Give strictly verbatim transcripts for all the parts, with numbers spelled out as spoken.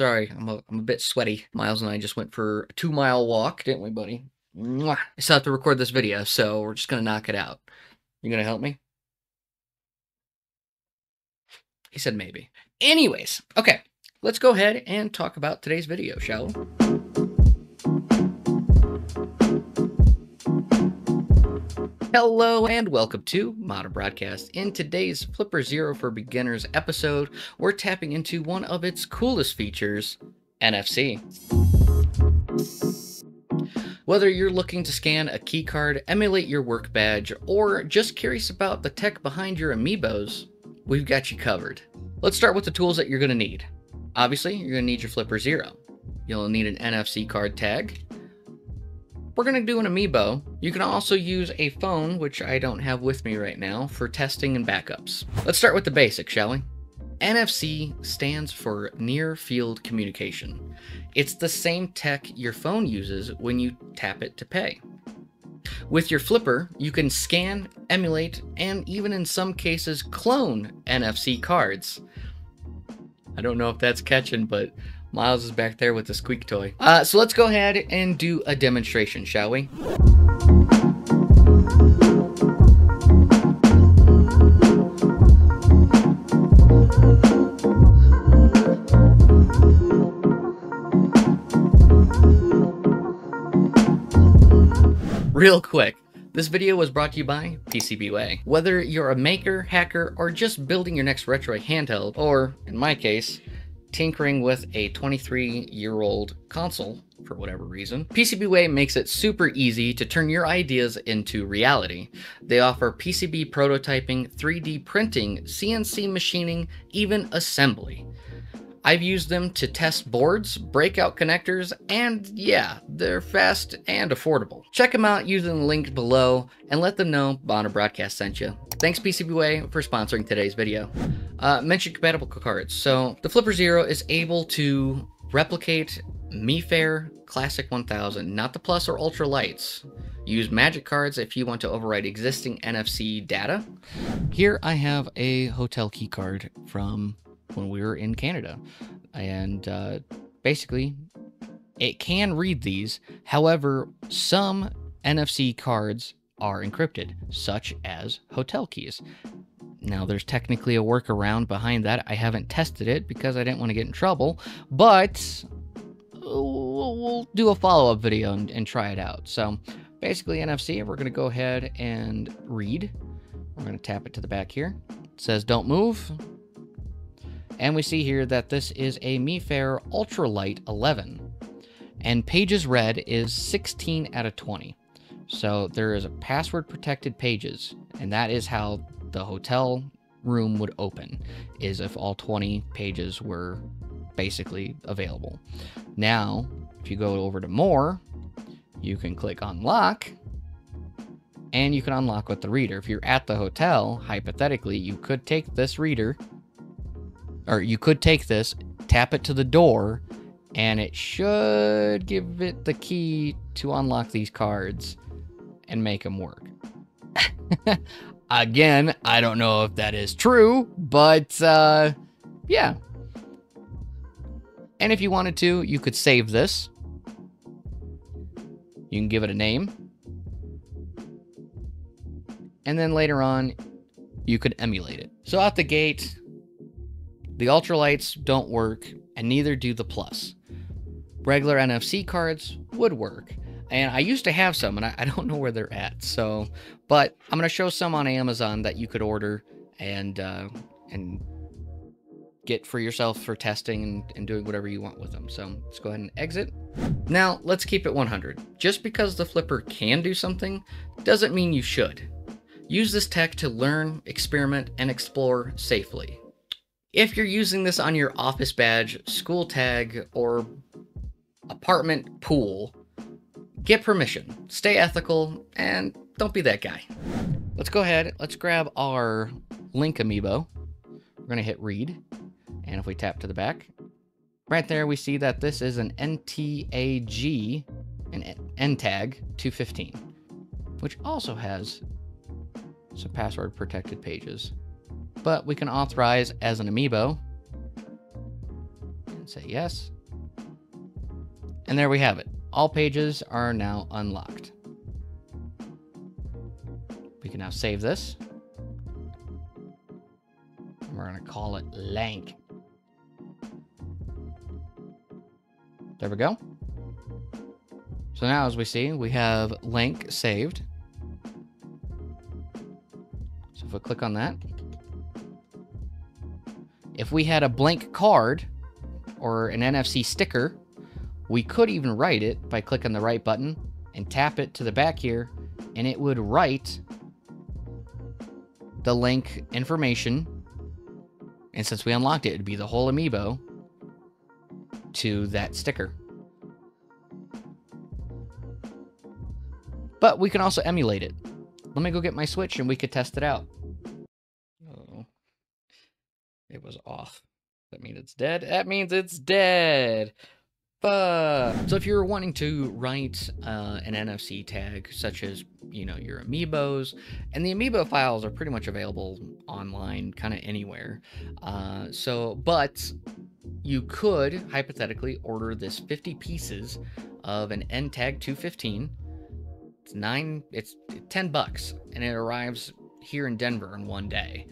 Sorry, I'm a, I'm a bit sweaty. Miles and I just went for a two mile walk, didn't we, buddy? Mwah. I still have to record this video, so we're just gonna knock it out. You gonna help me? He said maybe. Anyways, okay, let's go ahead and talk about today's video, shall we? Hello and welcome to Modern Broadcast. In today's Flipper Zero for Beginners episode, we're tapping into one of its coolest features, N F C. Whether you're looking to scan a keycard, emulate your work badge, or just curious about the tech behind your amiibos, we've got you covered. Let's start with the tools that you're going to need. Obviously, you're going to need your Flipper Zero. You'll need an N F C card tag. We're going to do an amiibo. You can also use a phone, which I don't have with me right now, for testing and backups. Let's start with the basics, shall we? N F C stands for Near Field Communication. It's the same tech your phone uses when you tap it to pay. With your Flipper, you can scan, emulate, and even in some cases clone N F C cards. I don't know if that's catching, but Miles is back there with the squeak toy. Uh, so let's go ahead and do a demonstration, shall we? Real quick, this video was brought to you by P C B Way. Whether you're a maker, hacker, or just building your next retro handheld, or in my case, tinkering with a twenty-three year old console for whatever reason, P C B Way makes it super easy to turn your ideas into reality. They offer P C B prototyping, three D printing, C N C machining, even assembly. I've used them to test boards, breakout connectors, and yeah, they're fast and affordable. Check them out using the link below and let them know Modern Broadcast sent you. Thanks P C B Way for sponsoring today's video. Uh, mention compatible cards. So the Flipper Zero is able to replicate Mifare Classic one thousand, not the Plus or Ultra Lights. Use magic cards if you want to override existing N F C data. Here I have a hotel key card from when we were in Canada, and uh, basically it can read these. However, some N F C cards are encrypted, such as hotel keys. Now there's technically a workaround behind that. I haven't tested it because I didn't want to get in trouble, but we'll do a follow-up video and, and try it out. So basically N F C, we're going to go ahead and read. We're going to tap it to the back here. It says don't move. And we see here that this is a Mifare Ultralight eleven. And pages read is sixteen out of twenty. So there is a password protected pages. And that is how the hotel room would open, is if all twenty pages were basically available. Now, if you go over to more, you can click unlock. And you can unlock with the reader. If you're at the hotel, hypothetically, you could take this reader, or you could take this, tap it to the door, and it should give it the key to unlock these cards and make them work. Again, I don't know if that is true, but uh, yeah. And if you wanted to, you could save this. You can give it a name. And then later on, you could emulate it. So out the gate, the ultralights don't work, and neither do the plus. Regular N F C cards would work, and I used to have some, and I, I don't know where they're at. So, but I'm gonna show some on Amazon that you could order and uh, and get for yourself for testing and, and doing whatever you want with them. So let's go ahead and exit. Now let's keep it one hundred. Just because the Flipper can do something doesn't mean you should. Use this tech to learn, experiment, and explore safely. If you're using this on your office badge, school tag, or apartment pool, get permission, stay ethical, and don't be that guy. Let's go ahead, let's grab our Link amiibo. We're gonna hit read, and if we tap to the back, right there we see that this is an N T A G, an N tag two fifteen, which also has some password protected pages. But we can authorize as an amiibo and say yes. And there we have it. All pages are now unlocked. We can now save this. And we're going to call it Lank. There we go. So now, as we see, we have Lank saved. So if we click on that, if we had a blank card or an N F C sticker, we could even write it by clicking the write button and tap it to the back here, and it would write the Lank information. And since we unlocked it, it'd be the whole amiibo to that sticker. But we can also emulate it. Let me go get my Switch and we could test it out. Oh, it was off. That means it's dead. That means it's dead. But so if you're wanting to write uh, an N F C tag, such as, you know, your amiibos, and the amiibo files are pretty much available online, kind of anywhere. Uh, so, but you could hypothetically order this fifty pieces of an N tag two fifteen. It's nine, it's ten bucks, and it arrives here in Denver in one day.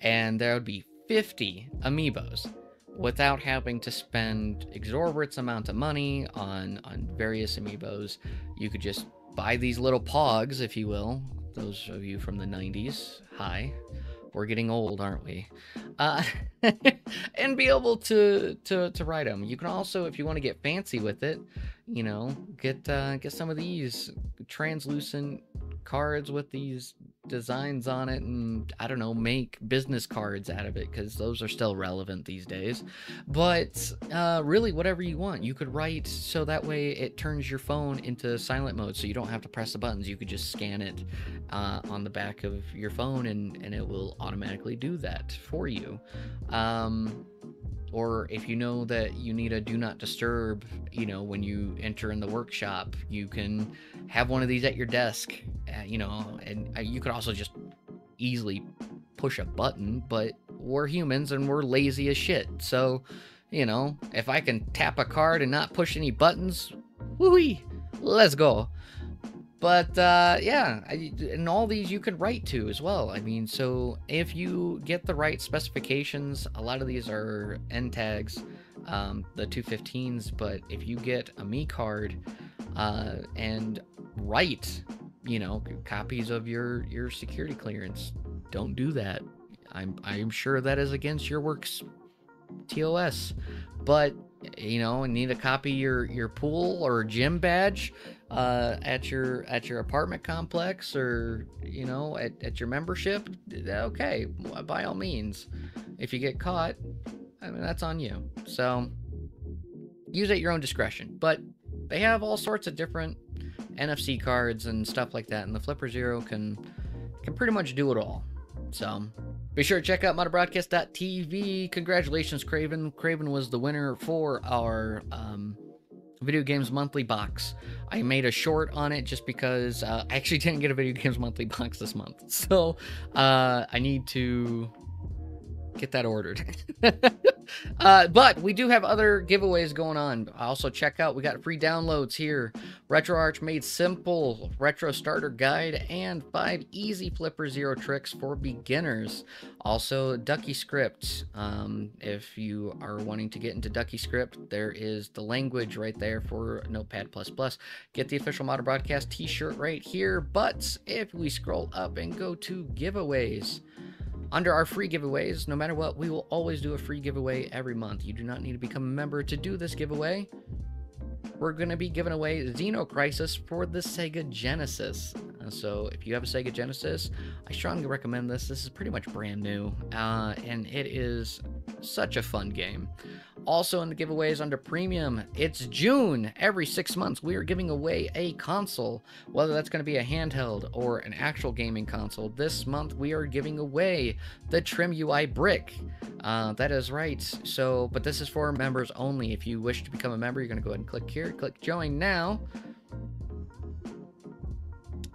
And there would be fifty amiibos without having to spend exorbitant amounts of money on, on various amiibos. You could just buy these little pogs, if you will. Those of you from the nineties, hi. We're getting old, aren't we? Uh, and be able to, to to write them. You can also, if you want to get fancy with it, you know, get uh, get some of these translucent cards with these designs on it, and I don't know, make business cards out of it, because those are still relevant these days. But uh, really, whatever you want, you could write, so that way it turns your phone into silent mode, so you don't have to press the buttons. You could just scan it uh, on the back of your phone, and, and it will automatically do that for you. Um, or if you know that you need a do not disturb, you know, when you enter in the workshop, you can have one of these at your desk, uh, you know, and you could also just easily push a button, but we're humans and we're lazy as shit. So, you know, if I can tap a card and not push any buttons, wooey, let's go. But, uh, yeah, I, and all these you could write to as well. I mean, so if you get the right specifications, a lot of these are N tags, um, the two fifteens, but if you get a Mii card uh, and write, you know, copies of your, your security clearance, don't do that. I'm, I'm sure that is against your work's T O S, but, you know, need to copy your, your pool or gym badge uh at your at your apartment complex, or you know, at, at your membership. Okay, by all means, if you get caught, I mean, that's on you. So use at your own discretion. But they have all sorts of different N F C cards and stuff like that, and the Flipper Zero can can pretty much do it all. So be sure to check out Modern Broadcast dot T V. Congratulations, Craven. Craven was the winner for our um Video Games Monthly box. I made a short on it just because uh, I actually didn't get a Video Games Monthly box this month, so uh, I need to get that ordered. uh, but we do have other giveaways going on. Also check out, we got free downloads here. RetroArch Made Simple, Retro Starter Guide, and five easy Flipper Zero tricks for beginners. Also Ducky Script. Um, if you are wanting to get into Ducky Script, there is the language right there for Notepad plus plus. Get the official Modern Broadcast t-shirt right here. But if we scroll up and go to giveaways, under our free giveaways, no matter what, we will always do a free giveaway every month. You do not need to become a member to do this giveaway. We're going to be giving away Xeno Crisis for the Sega Genesis. So if you have a Sega Genesis, I strongly recommend this. This is pretty much brand new, uh, and it is such a fun game. Also in the giveaways under Premium, it's June. Every six months, we are giving away a console, whether that's going to be a handheld or an actual gaming console. This month, we are giving away the TRIMUI Brick. Uh, that is right. So, but this is for members only. If you wish to become a member, you're going to go ahead and click here. Click Join Now.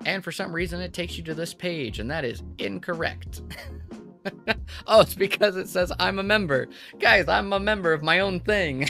And for some reason, it takes you to this page, and that is incorrect. Oh, it's because it says I'm a member. Guys, I'm a member of my own thing.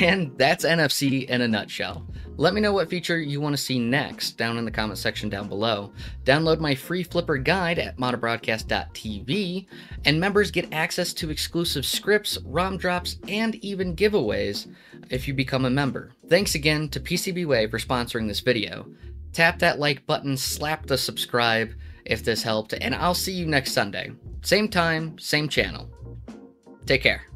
And that's N F C in a nutshell. Let me know what feature you want to see next down in the comment section down below. Download my free Flipper guide at Modern Broadcast dot T V, and members get access to exclusive scripts, ROM drops, and even giveaways if you become a member. Thanks again to PCBWay for sponsoring this video. Tap that like button, slap the subscribe if this helped, and I'll see you next Sunday. Same time, same channel. Take care.